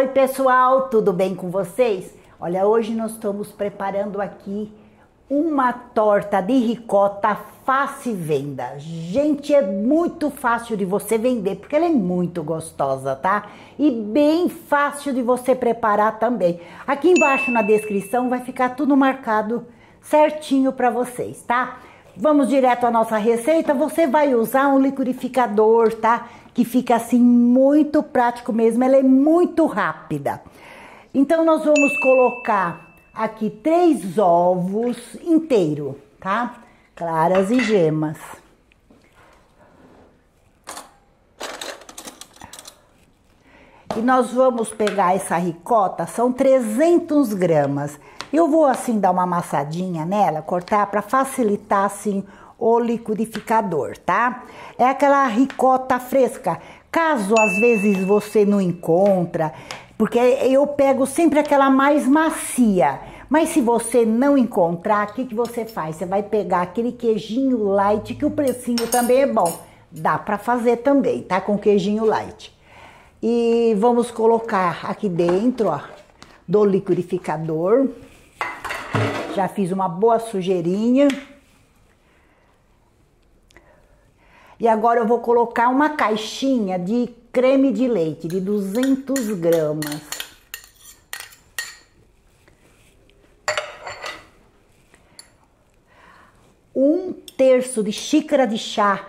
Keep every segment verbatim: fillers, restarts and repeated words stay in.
Oi pessoal, tudo bem com vocês? Olha, hoje nós estamos preparando aqui uma torta de ricota fácil venda. Gente, é muito fácil de você vender, porque ela é muito gostosa, tá? E bem fácil de você preparar também. Aqui embaixo na descrição vai ficar tudo marcado certinho para vocês, tá? Vamos direto à nossa receita. Você vai usar um liquidificador, tá? Que fica assim muito prático mesmo, ela é muito rápida. Então nós vamos colocar aqui três ovos inteiros, tá? Claras e gemas. E nós vamos pegar essa ricota, são trezentas gramas. Eu vou assim dar uma amassadinha nela, cortar para facilitar assim o liquidificador, tá? É aquela ricota fresca. Caso às vezes você não encontra, porque eu pego sempre aquela mais macia. Mas se você não encontrar, o que que você faz? Você vai pegar aquele queijinho light, que o precinho também é bom. Dá para fazer também, tá? Com queijinho light. E vamos colocar aqui dentro, ó, do liquidificador. Já fiz uma boa sujeirinha. E agora eu vou colocar uma caixinha de creme de leite de duzentas gramas. Um terço de xícara de chá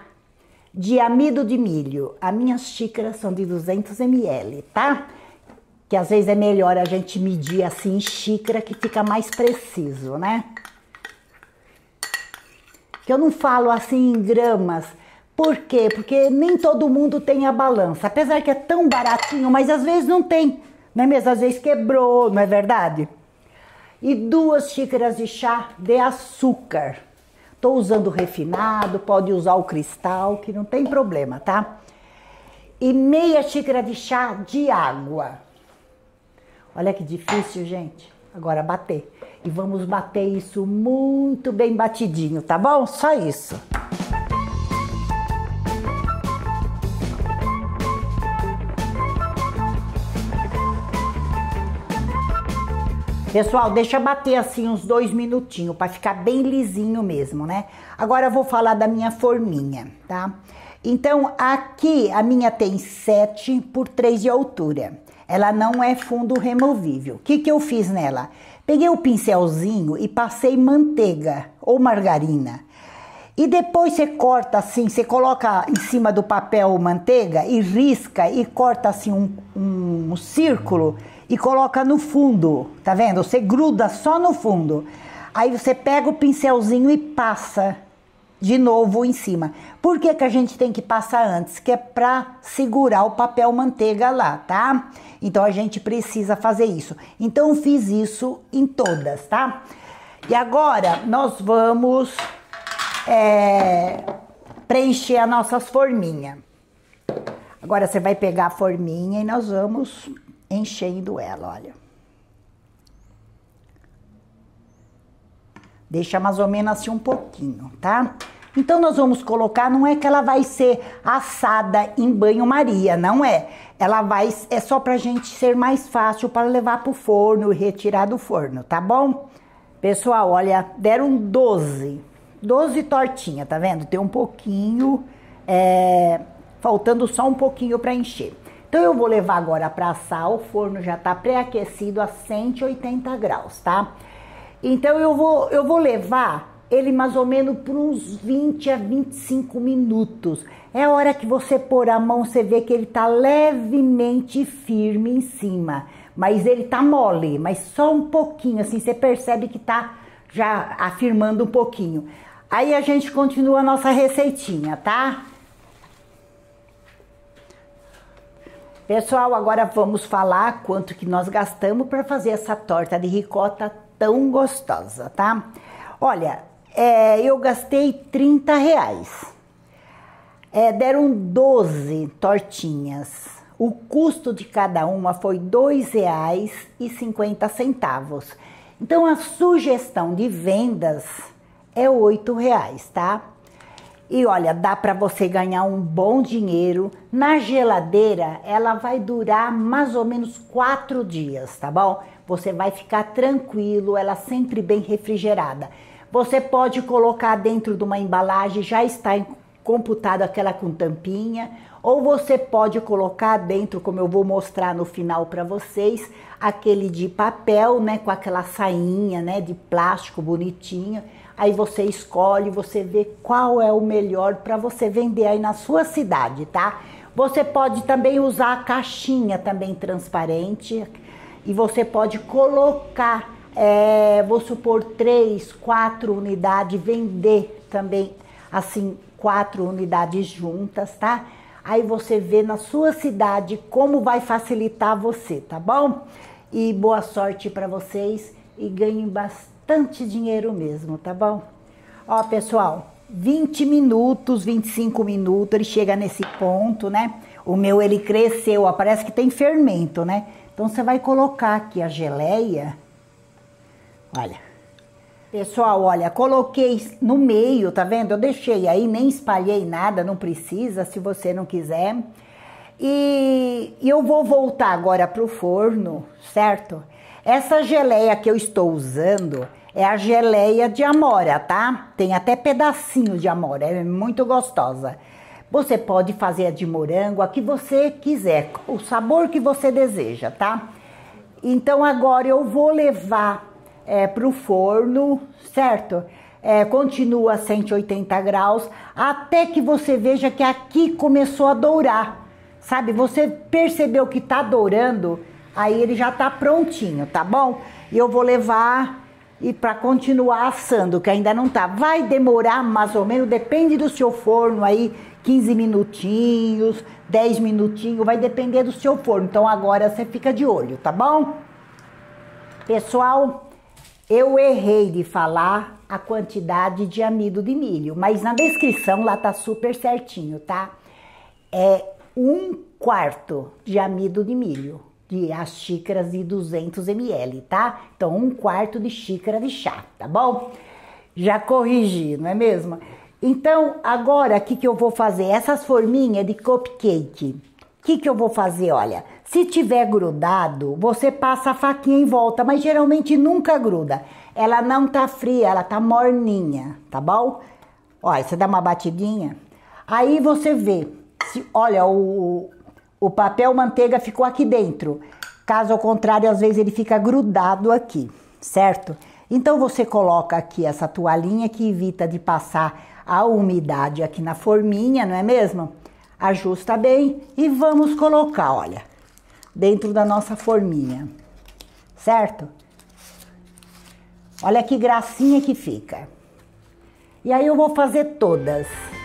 de amido de milho. As minhas xícaras são de duzentos mililitros, tá? Que às vezes é melhor a gente medir assim em xícara, que fica mais preciso, né? Que eu não falo assim em gramas. Por quê? Porque nem todo mundo tem a balança. Apesar que é tão baratinho, mas às vezes não tem. Não é mesmo? Às vezes quebrou, não é verdade? E duas xícaras de chá de açúcar. Tô usando refinado, pode usar o cristal, que não tem problema, tá? E meia xícara de chá de água. Olha que difícil, gente. Agora bater. E vamos bater isso muito bem batidinho, tá bom? Só isso. Pessoal, deixa bater assim uns dois minutinhos, para ficar bem lisinho mesmo, né? Agora eu vou falar da minha forminha, tá? Então, aqui a minha tem sete por três de altura. Ela não é fundo removível. O que que eu fiz nela? Peguei o pincelzinho e passei manteiga ou margarina. E depois você corta assim, você coloca em cima do papel manteiga e risca e corta assim um, um, um círculo e coloca no fundo, tá vendo? Você gruda só no fundo. Aí você pega o pincelzinho e passa de novo em cima. Por que que a gente tem que passar antes? Que é pra segurar o papel manteiga lá, tá? Então a gente precisa fazer isso. Então fiz isso em todas, tá? E agora nós vamos... É, preencher as nossas forminhas. Agora você vai pegar a forminha e nós vamos enchendo ela, olha. Deixa mais ou menos assim um pouquinho, tá? Então nós vamos colocar, não é que ela vai ser assada em banho-maria, não é. Ela vai, é só pra gente ser mais fácil para levar pro forno e retirar do forno, tá bom? Pessoal, olha, deram doze. doze tortinhas, tá vendo? Tem um pouquinho, é, faltando só um pouquinho para encher. Então eu vou levar agora para assar, o forno já tá pré-aquecido a cento e oitenta graus, tá? Então eu vou, eu vou levar ele mais ou menos por uns vinte a vinte e cinco minutos. É a hora que você pôr a mão, você vê que ele tá levemente firme em cima. Mas ele tá mole, mas só um pouquinho, assim, você percebe que tá já afirmando um pouquinho. Aí a gente continua a nossa receitinha, tá? Pessoal, agora vamos falar quanto que nós gastamos para fazer essa torta de ricota tão gostosa, tá? Olha, é, eu gastei trinta reais. É, deram doze tortinhas. O custo de cada uma foi dois reais e cinquenta centavos. Então a sugestão de vendas é oito reais, tá? E olha, dá para você ganhar um bom dinheiro. Na geladeira, ela vai durar mais ou menos quatro dias, tá bom? Você vai ficar tranquilo, ela sempre bem refrigerada. Você pode colocar dentro de uma embalagem, já está computada aquela com tampinha. Ou você pode colocar dentro, como eu vou mostrar no final para vocês, aquele de papel, né? Com aquela sainha, né? De plástico bonitinha. Aí você escolhe, você vê qual é o melhor para você vender aí na sua cidade, tá? Você pode também usar a caixinha também transparente e você pode colocar, é, vou supor, três, quatro unidades, vender também, assim, quatro unidades juntas, tá? Aí você vê na sua cidade como vai facilitar você, tá bom? E boa sorte para vocês e ganhem bastante. Bastante dinheiro mesmo, tá bom? Ó, pessoal, vinte minutos, vinte e cinco minutos, ele chega nesse ponto, né? O meu, ele cresceu, ó, parece que tem fermento, né? Então, você vai colocar aqui a geleia. Olha. Pessoal, olha, coloquei no meio, tá vendo? Eu deixei aí, nem espalhei nada, não precisa, se você não quiser. E, e eu vou voltar agora pro forno, certo? Essa geleia que eu estou usando é a geleia de amora, tá? Tem até pedacinho de amora, é muito gostosa. Você pode fazer a de morango, a que você quiser, o sabor que você deseja, tá? Então agora eu vou levar é, pro forno, certo? É, continua a cento e oitenta graus, até que você veja que aqui começou a dourar, sabe? Você percebeu que tá dourando. Aí ele já tá prontinho, tá bom? E eu vou levar e para continuar assando, que ainda não tá. Vai demorar mais ou menos, depende do seu forno aí, quinze minutinhos, dez minutinhos, vai depender do seu forno. Então agora você fica de olho, tá bom? Pessoal, eu errei de falar a quantidade de amido de milho, mas na descrição lá tá super certinho, tá? É um quarto de amido de milho. De as xícaras de duzentos mililitros, tá? Então, um quarto de xícara de chá, tá bom? Já corrigi, não é mesmo? Então, agora, o que que eu vou fazer? Essas forminhas de cupcake, o que que eu vou fazer? Olha, se tiver grudado, você passa a faquinha em volta, mas geralmente nunca gruda. Ela não tá fria, ela tá morninha, tá bom? Olha, você dá uma batidinha, aí você vê, se, olha, o... O papel manteiga ficou aqui dentro. Caso ao contrário, às vezes ele fica grudado aqui, certo? Então você coloca aqui essa toalhinha que evita de passar a umidade aqui na forminha, não é mesmo? Ajusta bem e vamos colocar, olha, dentro da nossa forminha, certo? Olha que gracinha que fica. E aí eu vou fazer todas.